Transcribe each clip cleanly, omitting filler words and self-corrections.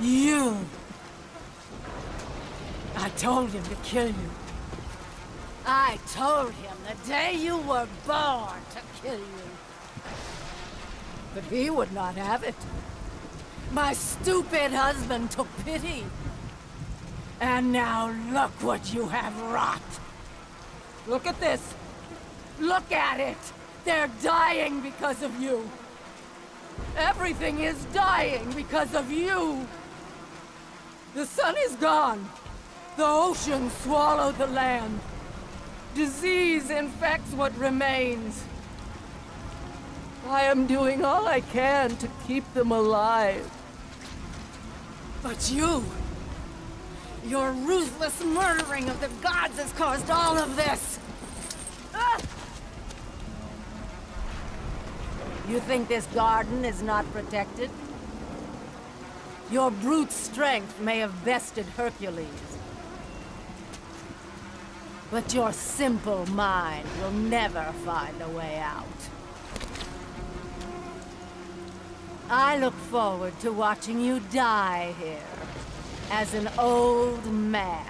You! I told him to kill you. I told him the day you were born to kill you. But he would not have it. My stupid husband took pity. And now look what you have wrought. Look at this. Look at it. They're dying because of you. Everything is dying because of you. The sun is gone. The ocean swallowed the land. Disease infects what remains. I am doing all I can to keep them alive. But you... your ruthless murdering of the gods has caused all of this! You think this garden is not protected? Your brute strength may have bested Hercules. But your simple mind will never find a way out. I look forward to watching you die here, as an old man.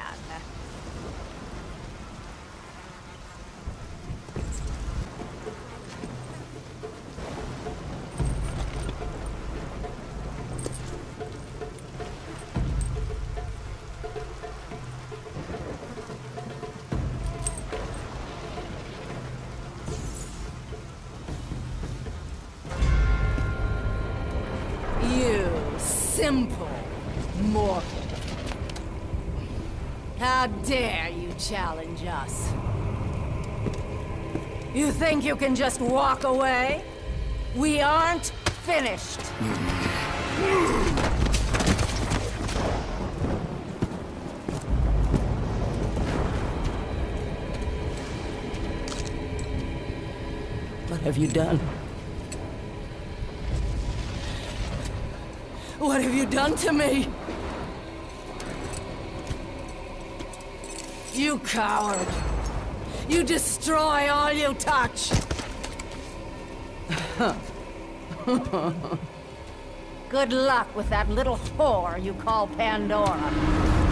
Simple mortal. How dare you challenge us? You think you can just walk away? We aren't finished. What have you done? What have you done to me? You coward! You destroy all you touch! Good luck with that little whore you call Pandora.